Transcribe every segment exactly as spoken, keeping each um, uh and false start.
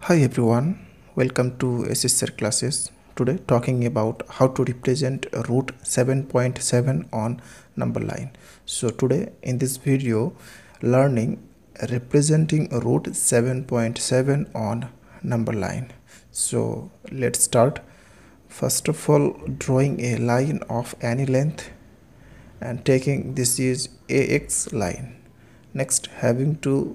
Hi everyone, welcome to S H SIR Classes. Today talking about how to represent root seven point seven on number line. So today in this video learning representing root seven point seven on number line. So let's start. First of all, drawing a line of any length and taking this is A X line. Next, having to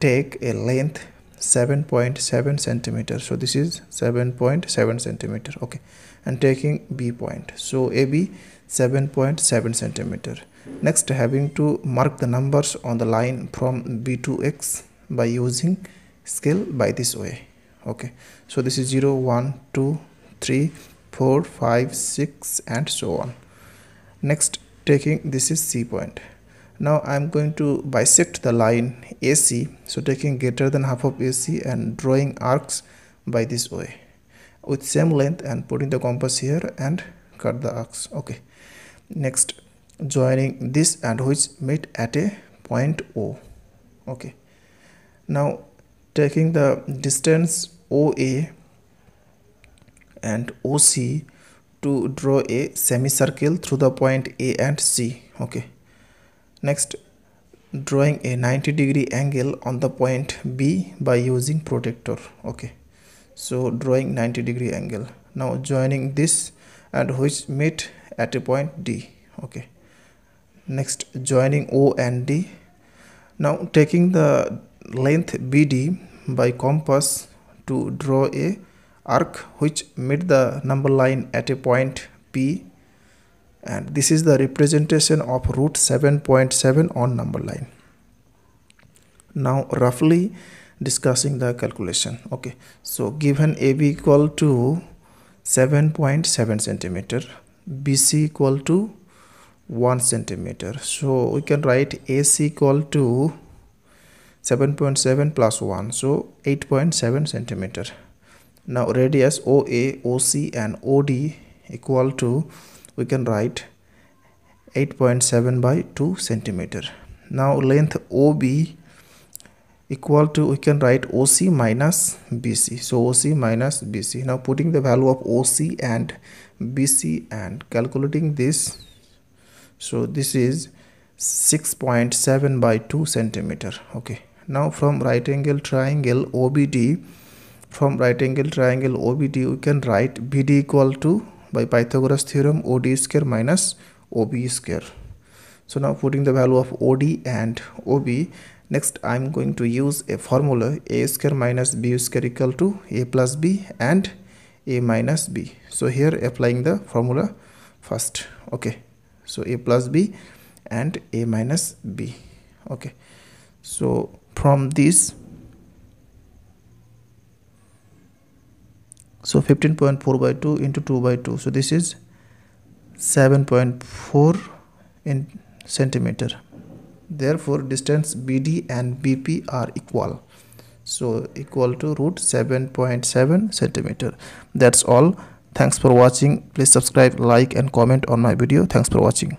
take a length seven point seven centimeter. So this is seven point seven centimeter, okay, and taking B point. So A B seven point seven centimeter. Next, having to mark the numbers on the line from B to X by using scale by this way, okay. So this is zero, one, two, three, four, five, six and so on. Next, taking this is C point. Now I'm going to bisect the line A C, so taking greater than half of A C and drawing arcs by this way with same length and putting the compass here and cut the arcs, okay. Next, joining this and which meet at a point O, okay. Now taking the distance O A and O C to draw a semicircle through the point A and C, okay. Next, drawing a ninety degree angle on the point B by using protractor, okay. So drawing ninety degree angle. Now joining this and which meet at a point D, okay. Next, joining O and D. Now taking the length B D by compass to draw a arc which meet the number line at a point P, and this is the representation of root seven point seven on number line. Now roughly discussing the calculation, okay. So given A B equal to seven point seven centimeter, B C equal to one centimeter, so we can write A C equal to seven point seven plus one, so eight point seven centimeter. Now radius O A, O C and O D equal to, we can write eight point seven by two centimeter. Now length O B equal to, we can write O C minus B C, so O C minus B C. Now putting the value of O C and B C and calculating this, so this is six point seven by two centimeter, okay. Now from right angle triangle O B D, from right angle triangle O B D we can write B D equal to, by Pythagoras theorem, O D square minus O B square. So now putting the value of O D and O B. Next, I'm going to use a formula, A square minus B square equal to A plus B and A minus B. So here applying the formula first, okay. So A plus B and A minus B, okay. So from this, so fifteen point four by two into two by two, so this is seven point four in centimeter. Therefore distance B D and B P are equal, so equal to root seven point seven centimeter. That's all. Thanks for watching. Please subscribe, like and comment on my video. Thanks for watching.